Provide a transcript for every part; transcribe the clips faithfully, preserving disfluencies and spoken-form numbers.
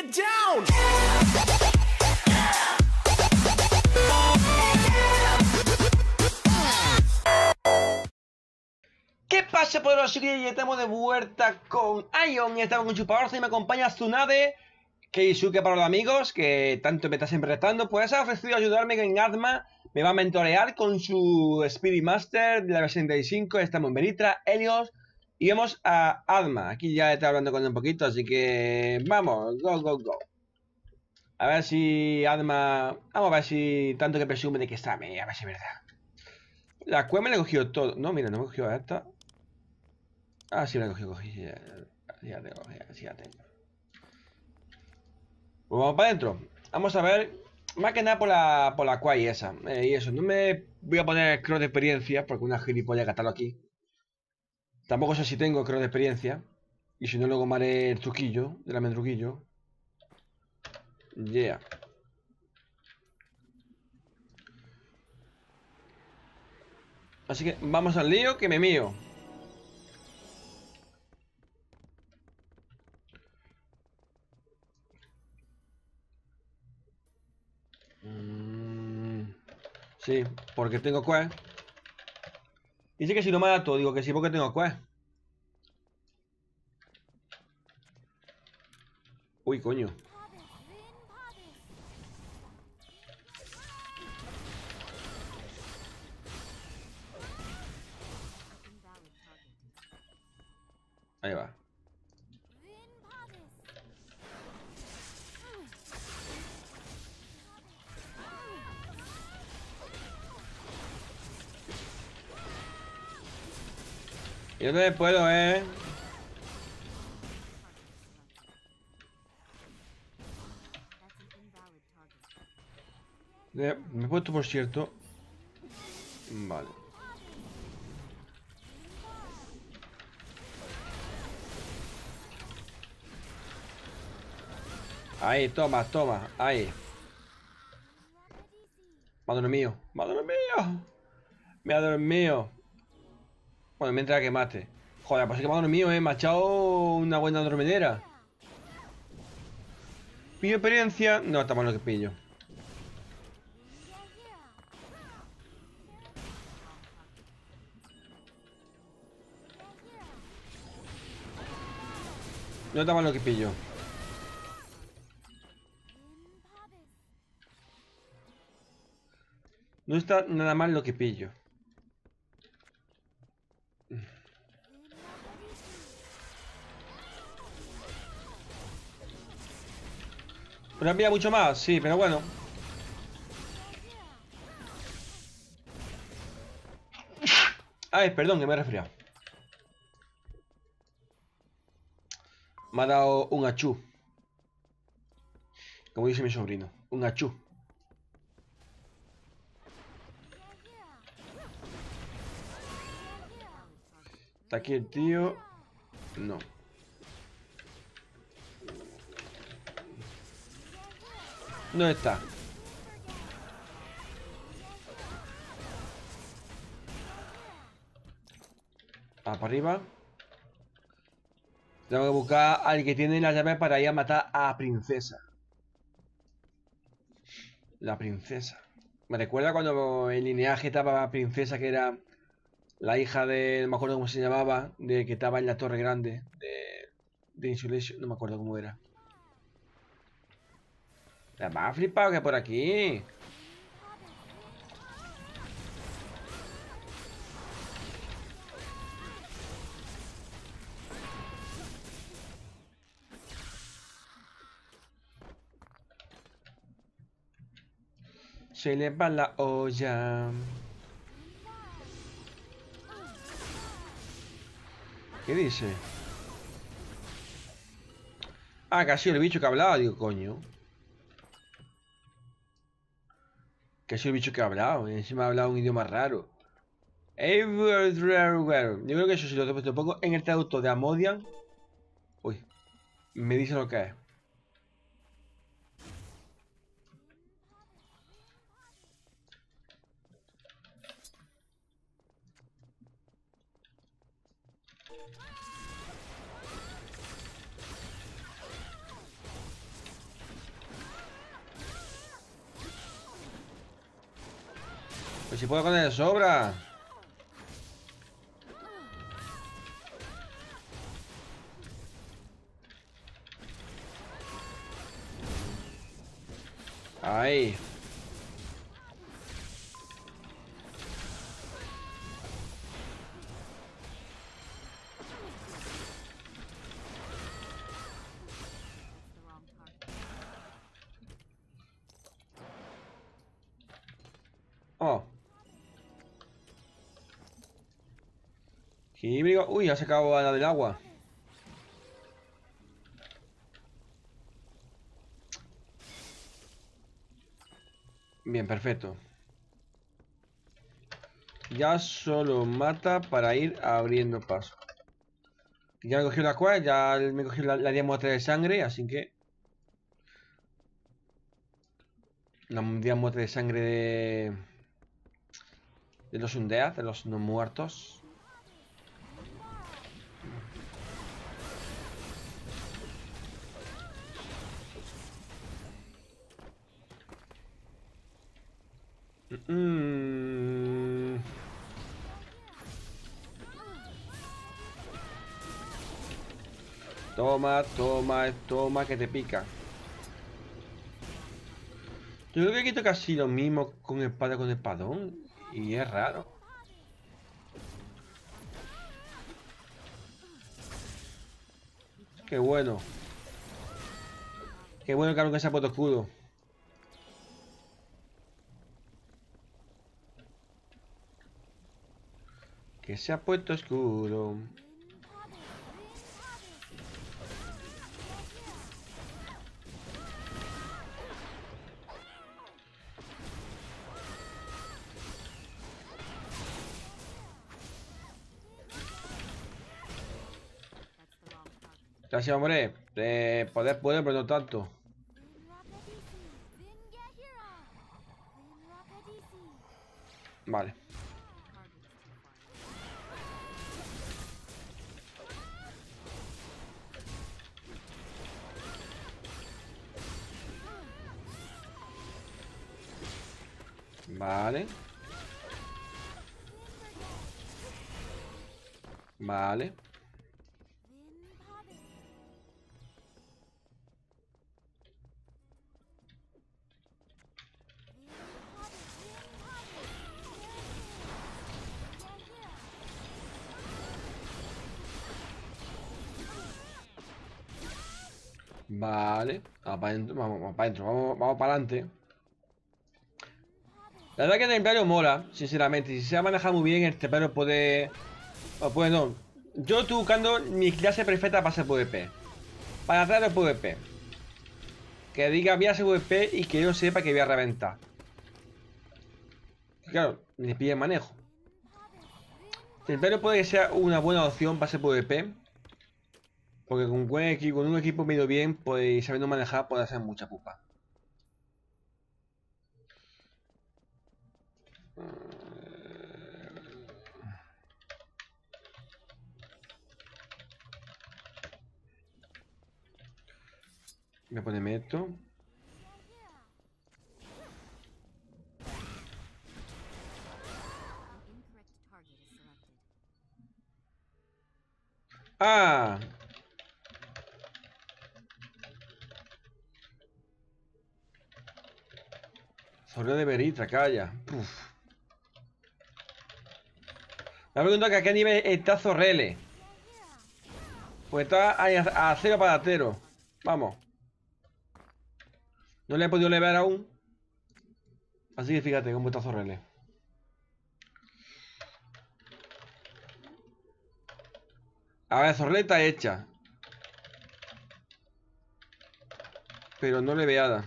Get down. ¿Qué pasa, poderosos? Y estamos de vuelta con Aion. Estamos con Chupaorzas y me acompaña Tsunade, Keisuke para los amigos, que tanto me está siempre restando. Pues ha ofrecido ayudarme en Adma. Me va a mentorear con su Spirit Master de la versión sesenta y cinco. Estamos en Benitra, Helios. Y vemos a Adma. Aquí ya está hablando con él un poquito, así que vamos, go, go, go. A ver si Adma... Vamos a ver si tanto que presume de que sabe, a ver si es verdad. La cueva me la cogió todo. No, mira, no me cogió a esta. Ah, sí, me la cogió, cogí. Ya, ya tengo, ya, sí, ya tengo. Pues vamos para adentro. Vamos a ver, más que nada por la, por la cual y esa. Eh, y eso, no me voy a poner cross de experiencia, porque una gilipollas catarlo aquí. Tampoco sé si tengo, creo, de experiencia. Y si no, luego me haré el truquillo, el amendruquillo. Yeah. Así que vamos al lío, que me mío. Mm, sí, porque tengo cuál. Dice que si no mato, digo que sí porque tengo quest. Uy, coño. Ahí va. Yo no puedo, eh. Me he puesto, por cierto. Vale. Ahí, toma, toma. Ahí. Madre mío. Madre mío. Madre mío. Bueno, mientras que mate. Joder, pues es que madre mío, eh. Me ha echado una buena dormidera. ¿Pillo experiencia? No, está malo que pillo. No está malo que pillo. No está nada mal lo que pillo. Pero había mucho más, sí, pero bueno. Ay, perdón, que me he resfriado. Me ha dado un achú. Como dice mi sobrino, un achú. Está aquí el tío. No. No está. Ah, para arriba. Tengo que buscar al que tiene la llave para ir a matar a Princesa. La Princesa. Me recuerda cuando el lineaje estaba la Princesa, que era la hija de... No me acuerdo cómo se llamaba. De que estaba en la Torre Grande. De, de Insulation. No me acuerdo cómo era. La más flipada que por aquí. Se le va la olla. ¿Qué dice? Ah, que ha sido el bicho que ha hablado, digo, coño. Que es el bicho que ha hablado, y encima ha hablado un idioma raro. Yo creo que eso si lo, lo pongo en el traductor de Amodian. Uy, me dice lo que es. Pues si puedo con él, sobra. Ahí. Oh. Híbrido. Uy, ha sacado a la del agua. Bien, perfecto. Ya solo mata para ir abriendo paso. Ya me cogió la cual, ya me cogió la, la diamuestra de sangre, así que... La diamuestra de sangre de... De los undead, de los no muertos. Mm. Toma, toma, toma, que te pica. Yo creo que aquí toca así lo mismo con espada con espadón. Y es raro. Qué bueno. Qué bueno, claro, que se ha puesto escudo. Que se ha puesto escudo. Gracias, hombre. Eh, poder puede, pero no tanto. Vale. Vale. Vale. Vale, vamos para adentro, vamos para adentro, vamos, vamos para adelante. La verdad que el templario mola, sinceramente. Si se ha manejado muy bien, el templario puede... O puede no. Yo estoy buscando mi clase perfecta para hacer PvP. Para hacer el PvP. Que diga voy a hacer PvP y que yo sepa que voy a reventar. Claro, le pide el manejo. El templario puede que sea una buena opción para hacer PvP. Porque con un, buen equipo, con un equipo medio bien, pues sabiendo manejar, puede hacer mucha pupa. Voy a ponerme esto. ¡Ah! Torre de Benitra, calla. Puf. Me ha preguntado que a qué nivel está Zorrele. Pues está a, a cero Palatero. Vamos. No le he podido levear aún. Así que fíjate cómo está Zorrele. A ver, Zorrele está hecha. Pero no leveada.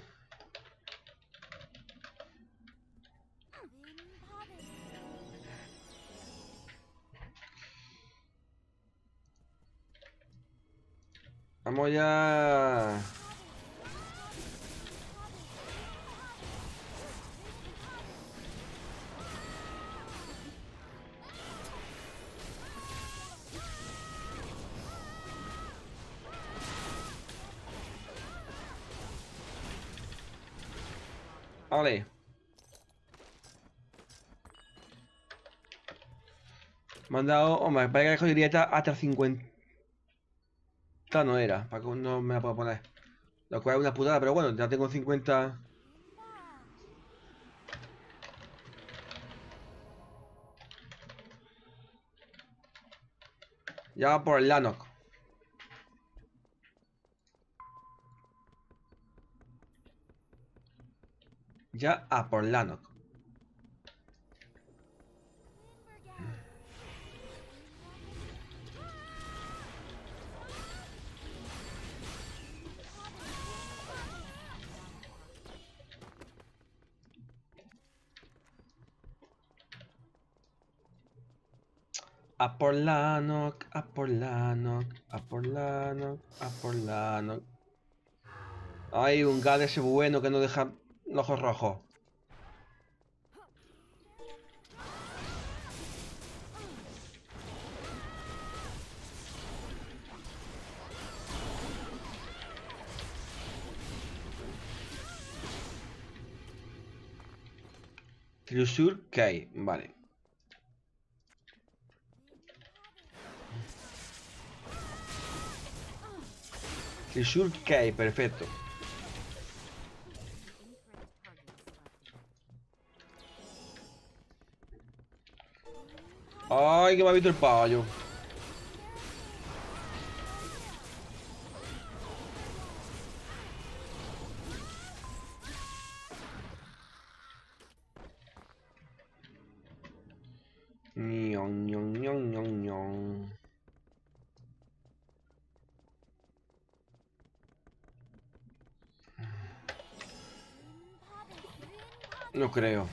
Vamos ya. Vale. Me han dado, hombre, para que dejo directa hasta cincuenta. No era, para que no me la pueda poner. Lo cual es una putada, pero bueno, ya tengo cincuenta. Ya por el Lannok. Ya a por Lannok. A por Lannok, a por Lannok, a por Lannok, a por Lannok. Hay un gad ese bueno que no deja los ojos rojos. Trishul Kay, vale. Trishul Kay, perfecto. Ay, que me ha visto el payo. Ñon, ñon, ñon, ñon, ñon. No creo.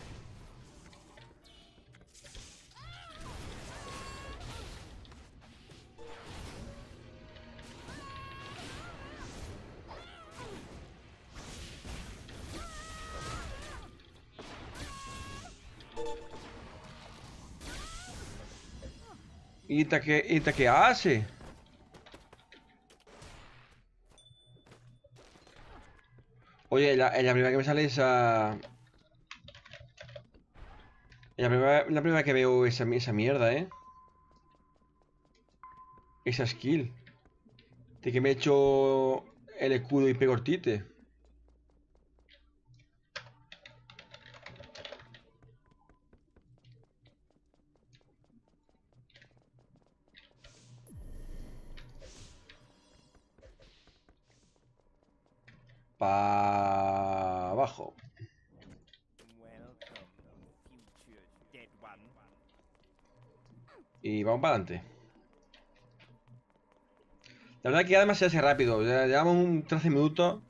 ¿Y esta qué, esta qué hace? Oye, la, la primera que me sale esa... La primera, la primera que veo esa, esa mierda, ¿eh? Esa skill. De que me echo el escudo y pego el tite. Pa' abajo. Y vamos para adelante. La verdad que además se hace rápido. Llevamos un trece minutos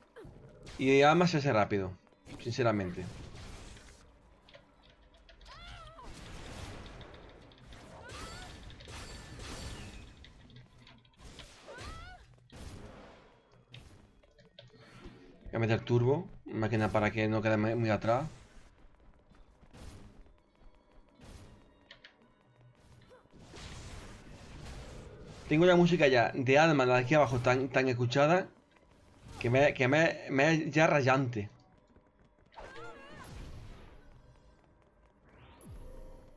y además se hace rápido, sinceramente. Voy a meter turbo, más que nada para que no quede muy atrás. Tengo la música ya de Adma, la de aquí abajo, tan, tan escuchada, que me, que me, me es ya rayante.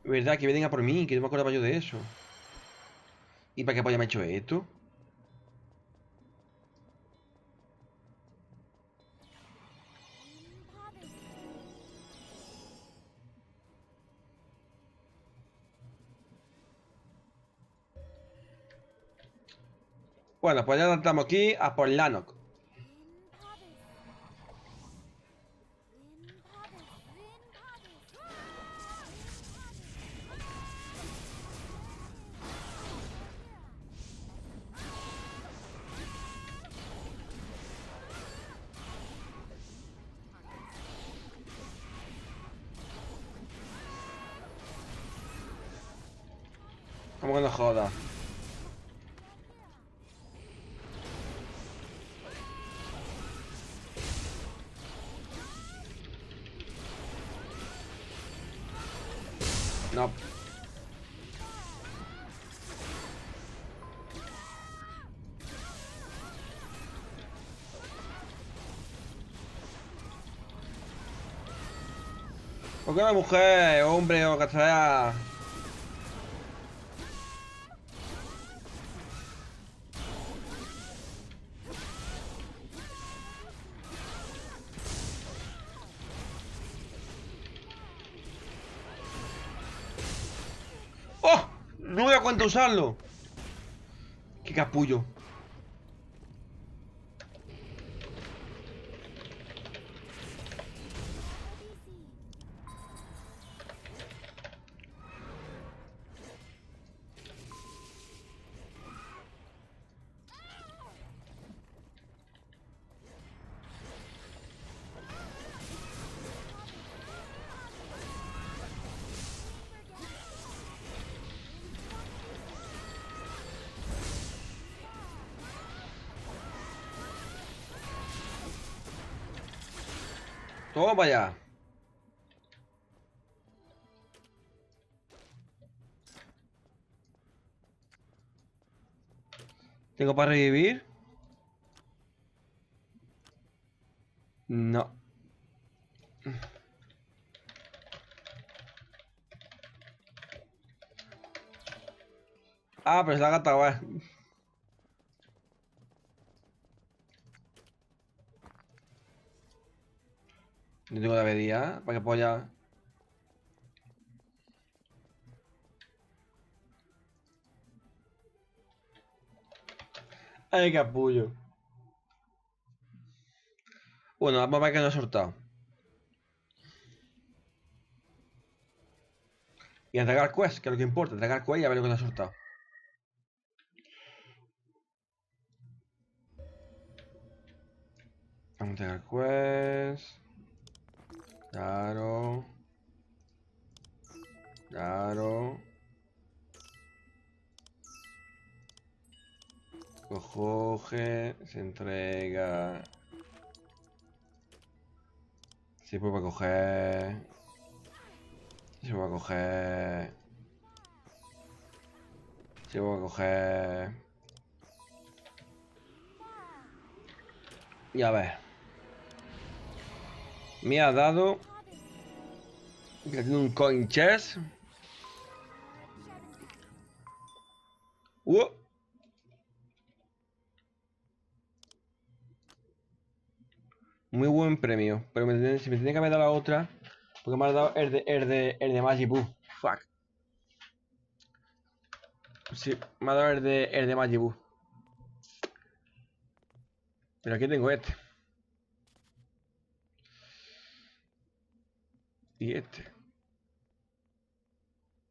Verdad, que vienen a por mí, que no me acordaba yo de eso. ¿Y para qué polla me he hecho esto? Bueno, pues ya estamos aquí a por Lannok. Como que no joda. No. ¿Por qué una mujer, hombre o cachada? No me da cuenta usarlo. Qué capullo. Toma para allá. ¿Tengo para revivir? No. Ah, pero es la gata, va. No tengo la A B I, para que polla. Ay, capullo. Bueno, vamos a ver que no ha soltado. Y entregar quest, que es lo que importa, entregar quest y a ver lo que no ha soltado. Vamos a entregar quest. Claro. Claro. Coge, se entrega. Se puede coger. Se puede coger. Se puede coger. Y a ver. Me ha dado un coin chest. Uh. Muy buen premio. Pero me, me tenía que haber dado la otra. Porque me ha dado el de, el de, el de Magibu. Fuck. Sí, me ha dado el de, el de Magibu. Pero aquí tengo este. Y este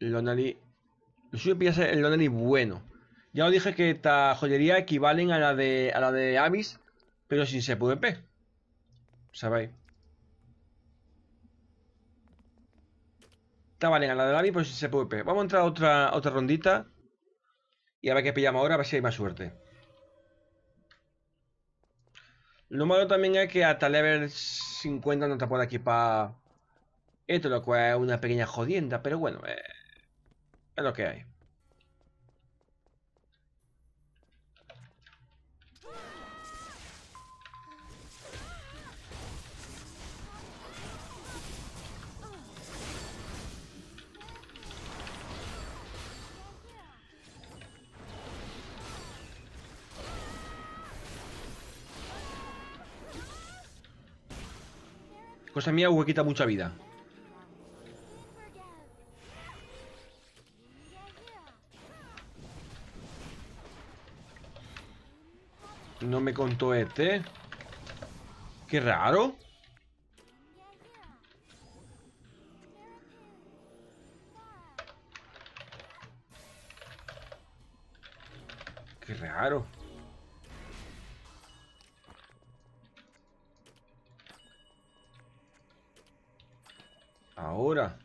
Lonely. Lo suyo pilla ser el Lonely bueno. Ya os dije que esta joyería equivalen a la de a la de Abyss, pero sin C P V P. ¿Sabéis? Esta valen a la de Abyss, pero sin C P V P. Vamos a entrar a otra, otra rondita. Y a ver qué pillamos ahora, a ver si hay más suerte. Lo malo también es que hasta level cincuenta no te puedo equipar. Esto lo cual es una pequeña jodienda, pero bueno, eh, es lo que hay. Cosa mía, huequita mucha vida. No me contó este. Qué raro. Qué raro. Ahora.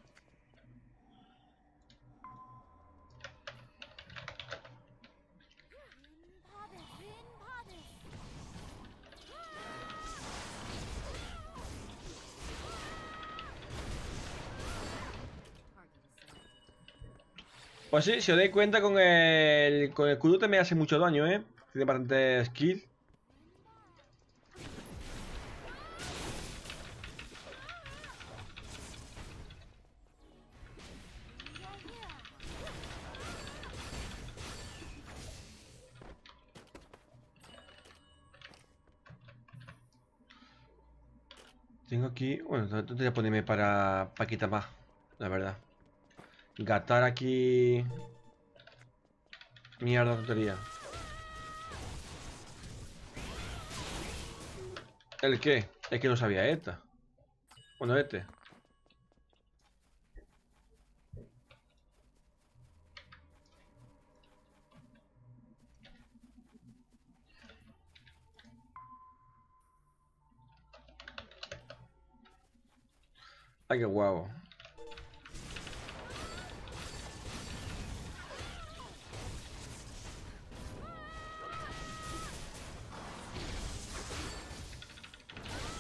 Pues sí, si os dais cuenta con el... Con el Kudu me hace mucho daño, eh. Tiene bastante skill. Tengo aquí... Bueno, no te voy a ponerme para... Para quitar más, la verdad. Gatar aquí Mierda, tontería. ¿El qué? Es que no sabía esta. Bueno, este. Ay, qué guapo.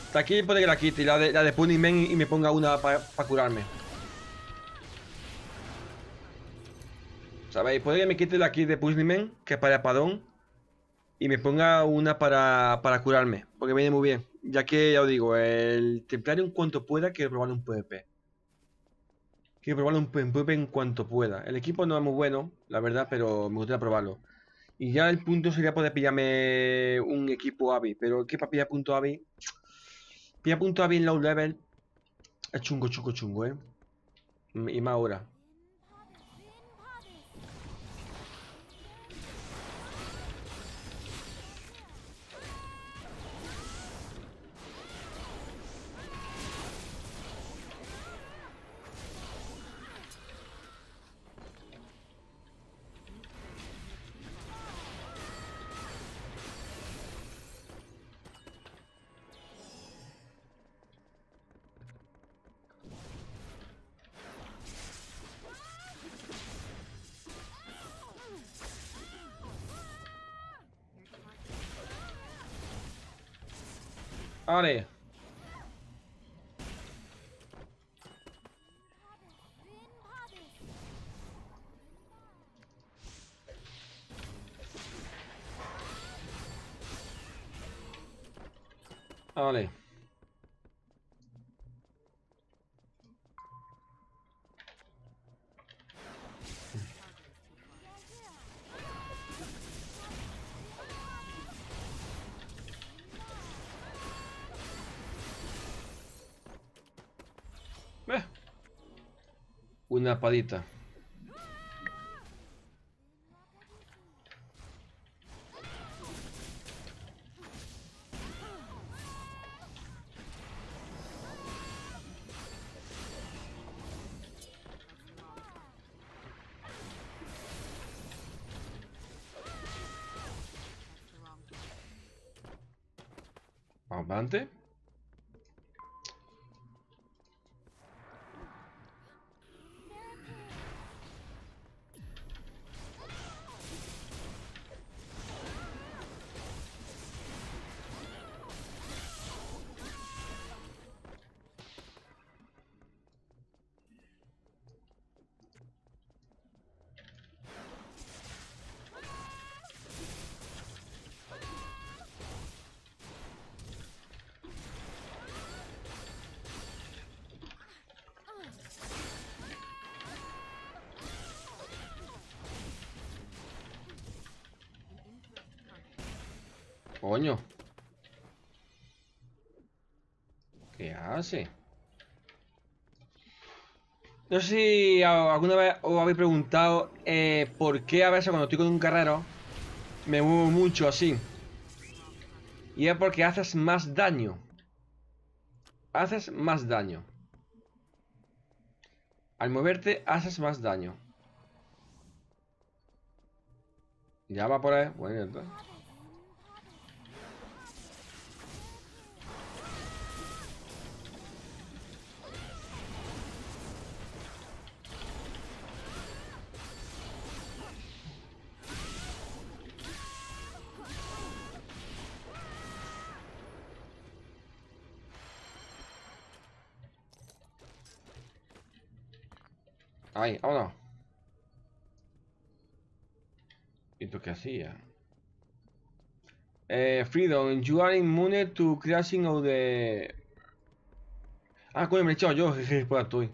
Hasta aquí puede que la quite y la de, la de Punyman y me ponga una para pa curarme. ¿Sabéis? Puede que me quite la kit de Punyman, que es para Padón, y me ponga una para, para curarme, porque viene muy bien. Ya que, ya os digo, el templario en cuanto pueda, quiero probarlo en PvP. Quiero probarlo en PvP en cuanto pueda. El equipo no es muy bueno, la verdad, pero me gustaría probarlo. Y ya el punto sería poder pillarme un equipo A B I. Pero es que para pillar punto A B I... Pillar punto A B I en low level es chungo, chungo, chungo, ¿eh? Y más ahora. Vale. Vale. Una padita. Vamos adelante. Coño, ¿qué hace? No sé si alguna vez os habéis preguntado eh, por qué a veces cuando estoy con un carrero me muevo mucho así. Y es porque haces más daño. Haces más daño. Al moverte haces más daño. Ya va por ahí. Bueno, entonces. Ahí, vámonos. ¿Y tú qué hacías? Eh, Freedom, you are immune to crashing of the... Ah, coño, me he echado yo, jeje, por estoy.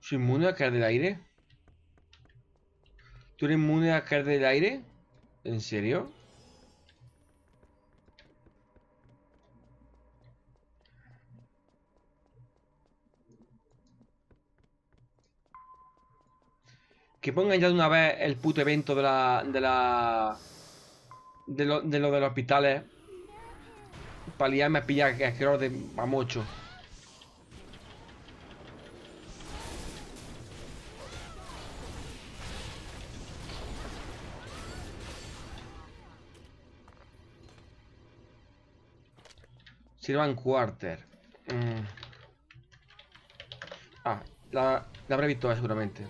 ¿Soy inmune a caer del aire? ¿Tú eres inmune a caer del aire? ¿En serio? Que pongan ya de una vez el puto evento de la... De la... De lo de, lo de los hospitales. Para liarme a pillar que es de mamocho. Sirvan quarter. Mm. Ah, la, la habré visto seguramente.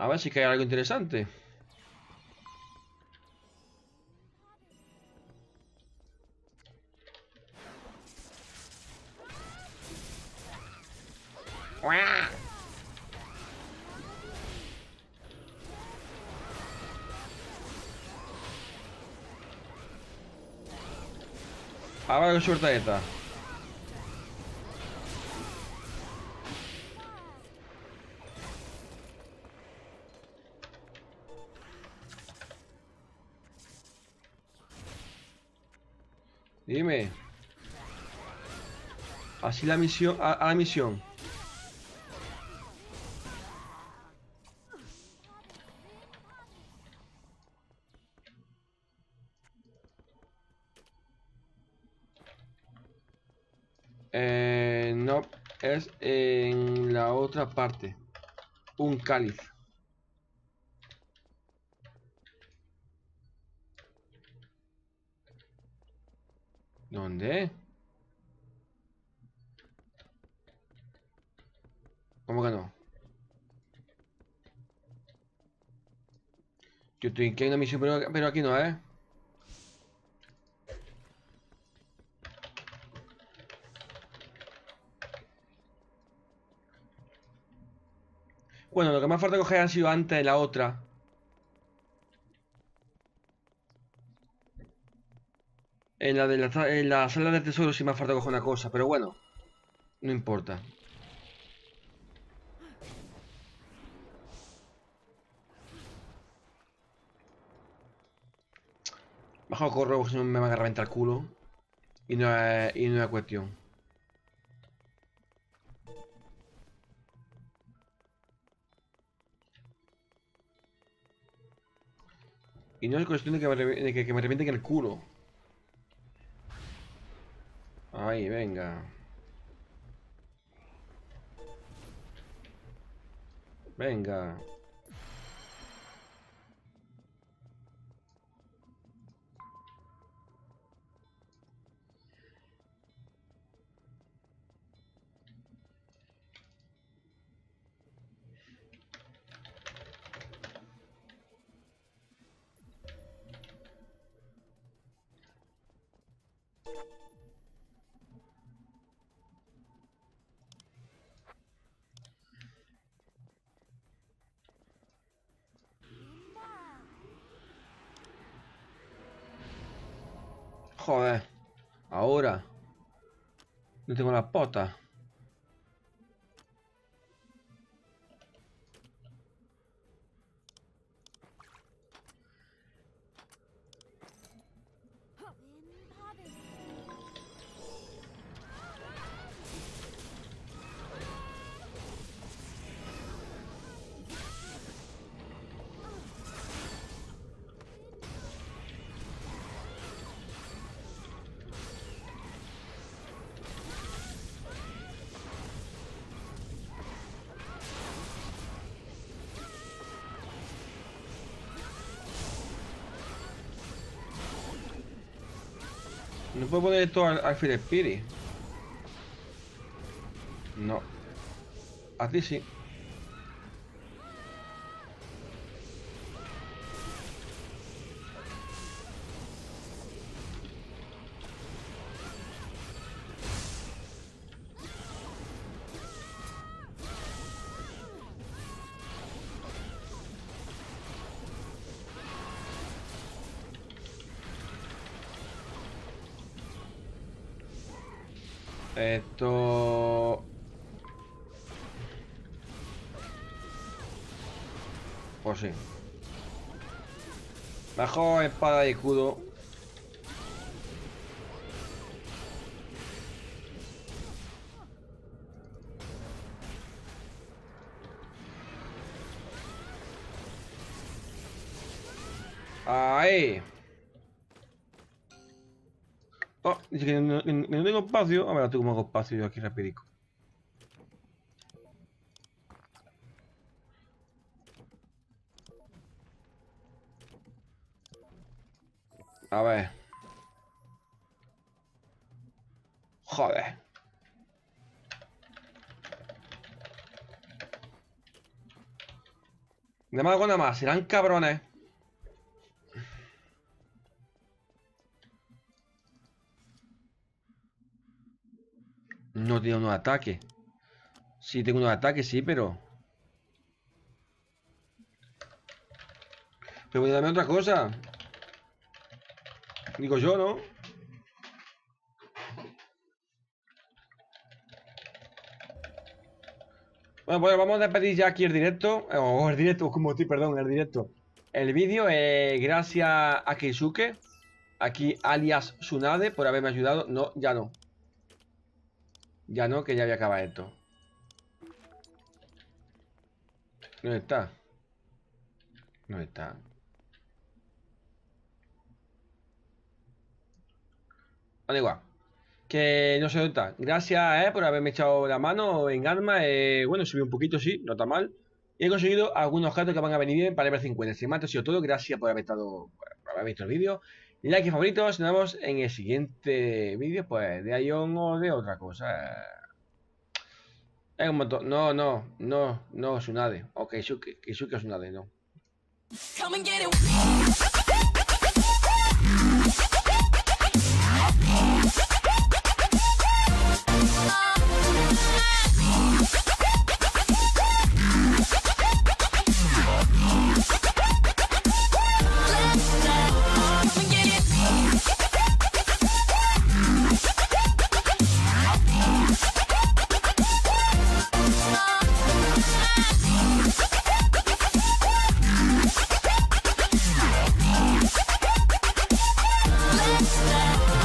A ver si cae algo interesante. Ahora que suelta esta. Dime. Así la misión, a, a la misión. Es en la otra parte. Un cáliz. ¿Dónde? ¿Cómo que no? Yo estoy en una misión, pero, pero aquí no, ¿eh? Bueno, lo que más falta coger ha sido antes la otra. En la, de la, en la sala del tesoro sí me ha faltado coger una cosa, pero bueno, no importa. Bajo corro, si no me van a reventar el culo. Y no es, y no es cuestión. Y no es cuestión de que me, de que, que me revienten el culo. Ay, venga. Venga. Joder, ahora no tengo la pota. No puedo poner esto al, al Fire Spirit. No. A ti sí. Esto... Pues sí. Mejor espada y escudo. Ahí. Oh, dice que no, que no tengo espacio. A ver, tú como hago espacio yo aquí rapidico. A ver. Joder. De más, nada más, serán cabrones. No tiene unos ataques. Sí, tengo unos ataques, sí, pero... Pero voy a darme otra cosa. Digo yo, ¿no? Bueno, pues vamos a despedir ya aquí el directo. O el directo, como estoy, perdón, el directo. El vídeo, eh, gracias a Keisuke, aquí alias Tsunade, por haberme ayudado. No, ya no. Ya no, que ya había acabado esto. No está. No está. Vale, igual. Que no se nota. Gracias, eh, por haberme echado la mano en Adma. Eh, bueno, subí un poquito, sí, no está mal. Y he conseguido algunos gatos que van a venir bien para el cincuenta. Sin más, ha sido todo. Gracias por haber estado, por haber visto el vídeo. Like y favoritos. Nos vemos en el siguiente vídeo, pues, de Aion o de otra cosa. Es un montón. No, no, no, no, Tsunade. Ok, Keisuke, Keisuke o Tsunade, no. Let's go.